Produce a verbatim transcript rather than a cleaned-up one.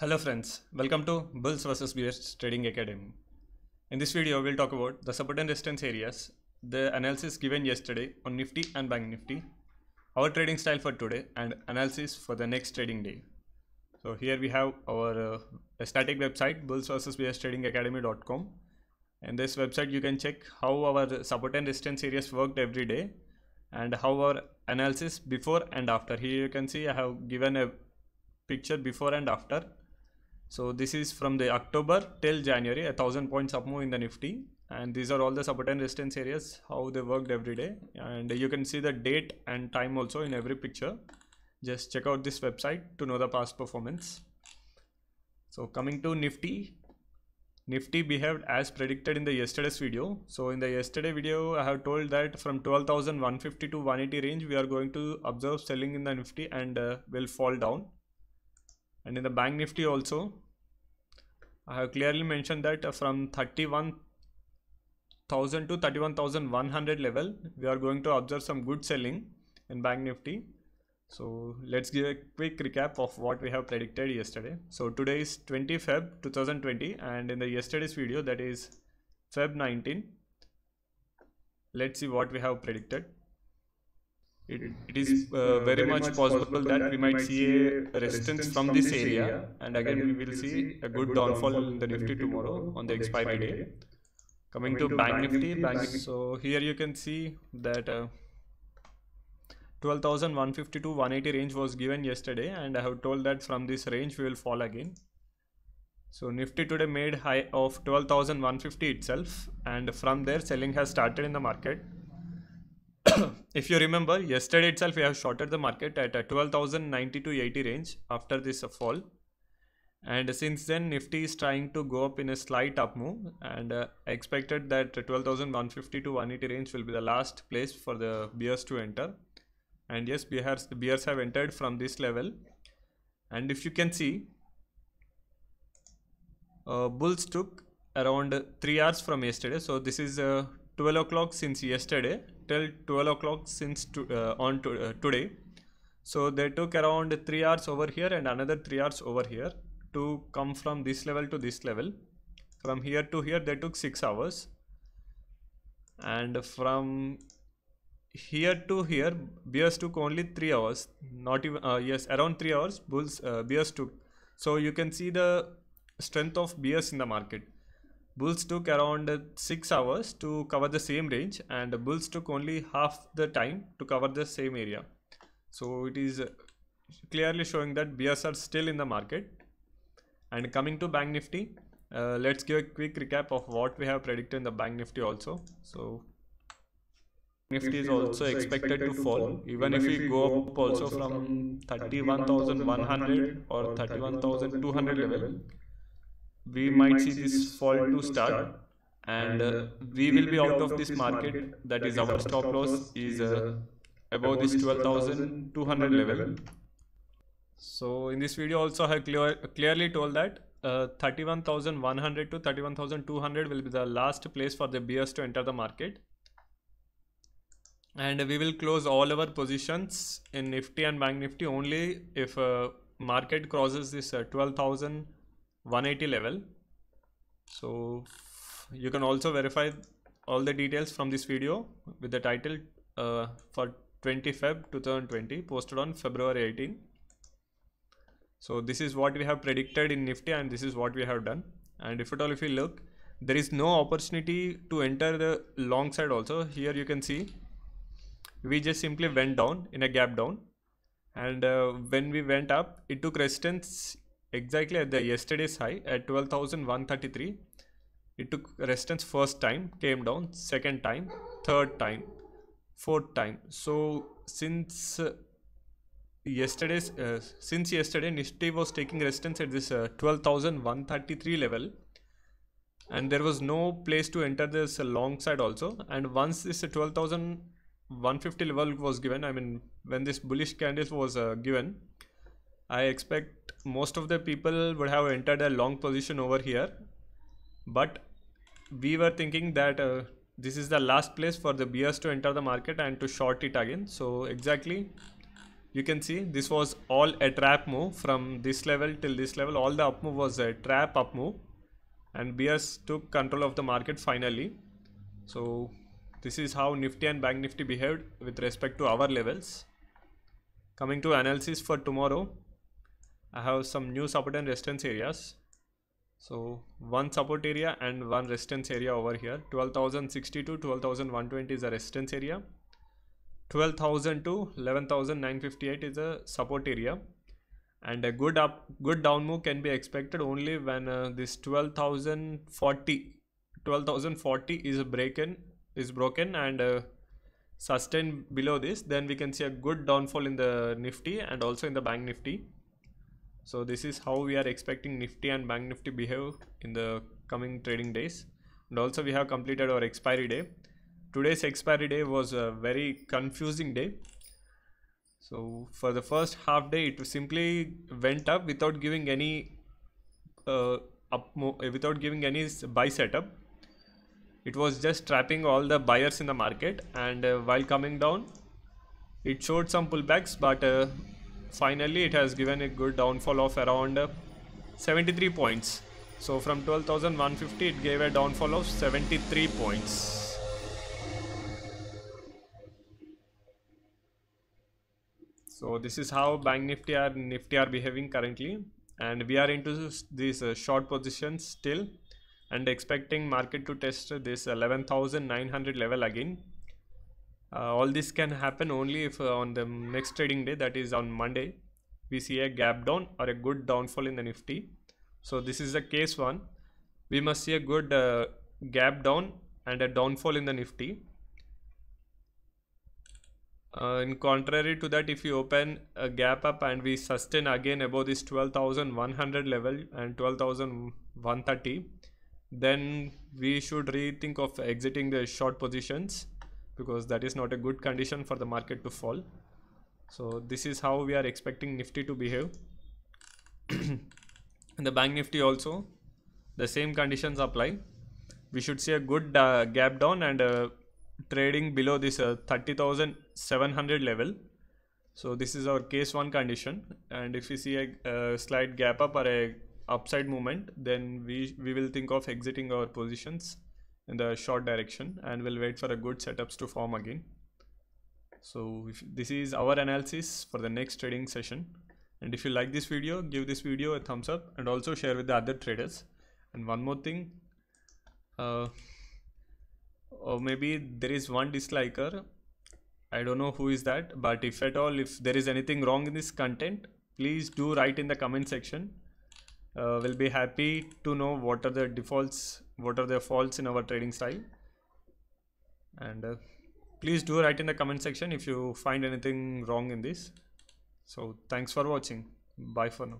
Hello friends, welcome to Bulls versus Bears Trading Academy. In this video, we'll talk about the support and resistance areas, the analysis given yesterday on Nifty and Bank Nifty, our trading style for today, and analysis for the next trading day. So here we have our uh, static website, Bulls versus Bears Trading Academy dot com. In this website, you can check how our support and resistance areas worked every day and how our analysis before and after. Here you can see I have given a picture before and after. So this is from the October till January, a thousand points up move in the Nifty, and these are all the support and resistance areas, how they worked every day, and you can see the date and time also in every picture. Just check out this website to know the past performance. So coming to Nifty, Nifty behaved as predicted in the yesterday's video. So in the yesterday video, I have told that from twelve thousand one hundred fifty to one hundred eighty range, we are going to observe selling in the Nifty and uh, will fall down. And in the Bank Nifty also, I have clearly mentioned that from thirty-one thousand to thirty-one thousand one hundred level, we are going to observe some good selling in Bank Nifty. So let's give a quick recap of what we have predicted yesterday. So today is twentieth February two thousand twenty, and in the yesterday's video, that is February nineteenth. Let's see what we have predicted. It, it is uh, very much possible that we might see a resistance from this area, and again we will see a good downfall in the Nifty tomorrow on the expiry day. Coming to Bank Nifty, Bank, so here you can see that uh, twelve thousand one hundred fifty to one hundred eighty range was given yesterday, and I have told that from this range we will fall again. So Nifty today made high of twelve thousand one hundred fifty itself, and from there selling has started in the market. If you remember, yesterday itself we have shorted the market at twelve thousand ninety to eighty range after this fall, and since then Nifty is trying to go up in a slight up move, and uh, I expected that twelve thousand one hundred fifty to one hundred eighty range will be the last place for the bears to enter, and yes, bears, the bears have entered from this level. And if you can see, uh, bulls took around three hours from yesterday, so this is uh, twelve o'clock since yesterday till twelve o'clock since to, uh, on to, uh, today. So they took around three hours over here and another three hours over here to come from this level to this level. From here to here they took six hours, and from here to here bears took only three hours, not even uh, yes around three hours bulls uh, bears took. So you can see the strength of bears in the market. Bulls took around six hours to cover the same range, and the bulls took only half the time to cover the same area. So it is clearly showing that bears are still in the market. And coming to Bank Nifty, uh, let's give a quick recap of what we have predicted in the Bank Nifty also. So Nifty, Nifty is also expected, expected to fall, fall. Even, even if we go up also from thirty-one thousand one hundred or thirty-one thousand two hundred level, We, we might, might see this fall to start, start and uh, we, we will be out of this market, market that is our stop loss is uh, above this twelve thousand two hundred level. So in this video also I clear, clearly told that uh, thirty-one thousand one hundred to thirty-one thousand two hundred will be the last place for the bears to enter the market, and we will close all our positions in Nifty and Bank Nifty only if uh, market crosses this uh, twelve thousand one hundred eighty level. So you can also verify all the details from this video with the title uh, for twentieth February two thousand twenty, posted on February eighteenth. So this is what we have predicted in Nifty, and this is what we have done. And if at all if you look, there is no opportunity to enter the long side also. Here you can see we just simply went down in a gap down, and uh, when we went up it took resistance exactly at the yesterday's high at twelve thousand one hundred thirty-three. It took resistance first time, came down second time, third time, fourth time. So since uh, yesterday's uh, since yesterday Nifty was taking resistance at this uh, twelve thousand one hundred thirty-three level, and there was no place to enter this uh, long side also. And once this uh, twelve thousand one hundred fifty level was given, I mean when this bullish candle was uh, given, I expect most of the people would have entered a long position over here, but we were thinking that uh, this is the last place for the bears to enter the market and to short it again. So exactly you can see this was all a trap move. From this level till this level, all the up move was a trap up move, and bears took control of the market finally. So this is how Nifty and Bank Nifty behaved with respect to our levels. Coming to analysis for tomorrow, I have some new support and resistance areas. So one support area and one resistance area over here. twelve thousand sixty to twelve thousand one hundred twenty is the resistance area. twelve thousand to eleven thousand nine hundred fifty-eight is a support area, and a good up, good down move can be expected only when uh, this twelve thousand forty is a break in, is broken and uh, sustained below this, then we can see a good downfall in the Nifty and also in the Bank Nifty. So this is how we are expecting Nifty and Bank Nifty behave in the coming trading days. And also we have completed our expiry day. Today's expiry day was a very confusing day. So for the first half day, it simply went up without giving any uh, up without giving any buy setup. It was just trapping all the buyers in the market, and uh, while coming down, it showed some pullbacks, but uh, finally it has given a good downfall of around uh, seventy-three points. So from twelve thousand one hundred fifty, it gave a downfall of seventy-three points. So this is how Bank Nifty and Nifty are behaving currently, and we are into these uh, short positions still and expecting market to test this eleven thousand nine hundred level again. Uh, all this can happen only if uh, on the next trading day, that is on Monday, we see a gap down or a good downfall in the Nifty. So this is the case one. We must see a good uh, gap down and a downfall in the Nifty. Uh, in contrary to that, if you open a gap up and we sustain again above this twelve thousand one hundred level and twelve thousand one hundred thirty, then we should rethink of exiting the short positions, because that is not a good condition for the market to fall. So this is how we are expecting Nifty to behave. And the Bank Nifty also, the same conditions apply. We should see a good uh, gap down and a trading below this uh, thirty thousand seven hundred level. So this is our case one condition, and if we see a, a slight gap up or a upside movement, then we we will think of exiting our positions in the short direction, and we'll wait for a good setups to form again. So if this is our analysis for the next trading session, and if you like this video, give this video a thumbs up and also share with the other traders. And one more thing, uh, or maybe there is one disliker, I don't know who is that, but if at all if there is anything wrong in this content, please do write in the comment section. Uh, we'll be happy to know what are the defaults, what are the faults in our trading style. And uh, please do write in the comment section if you find anything wrong in this. So thanks for watching. Bye for now.